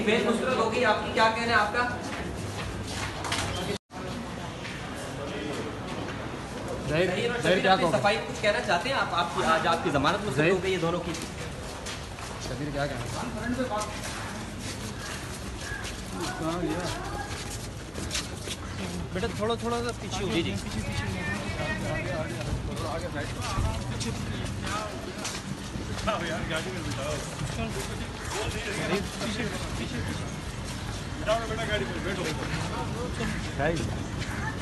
एक बेल मुस्तरद हो गई आपकी, क्या कहना है आपका? सफाई कुछ कहना चाहते हैं आप? आपकी आज आपकी जमानत मुस्तरद हो गई है दोनों की, क्या कहना? बेटा थोड़ा थोड़ा सा पीछे हो जी,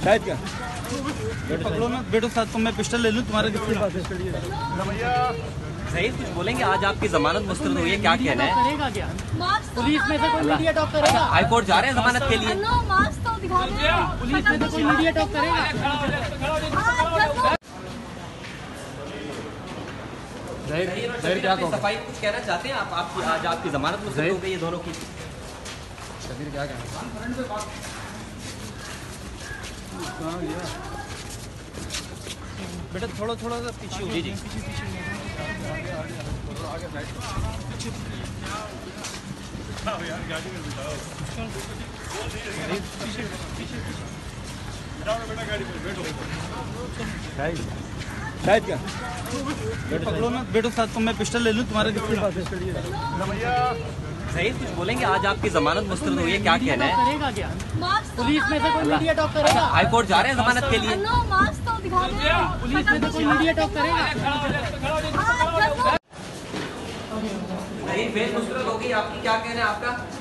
शायद क्या पकड़ो ना बेटो साथ, तो मैं पिस्टल ले लूँ तुम्हारे पास। सही कुछ बोलेंगे, आज आपकी जमानत मुस्तरद हुई है, क्या कहना है? पुलिस में से कोई मीडिया टॉक करेगा? हाई कोर्ट जा रहे हैं जमानत के लिए। पुलिस में से कोई मीडिया टॉक करेगा? सफाई कुछ कहना चाहते हैं आप? आपकी आज आपकी जमानत मुस्तरद हो गई है दोनों की, क्या कहना है? बेटा थोड़ा थोड़ा सा पीछे हो जी, शायद क्या पकड़ो ना बेटो साथ, तो मैं पिस्टल ले लूँ तुम्हारे पास। सही कुछ बोलेंगे, आज आपकी जमानत मुस्तरद हुई है, क्या कहना है? पुलिस में से कोई मीडिया टॉक करेगा? हाई कोर्ट जा रहे हैं जमानत के लिए। पुलिस में से कोई मीडिया टॉक करेगा? बेल मुस्तरद हो गई आपकी, क्या कहना है आपका?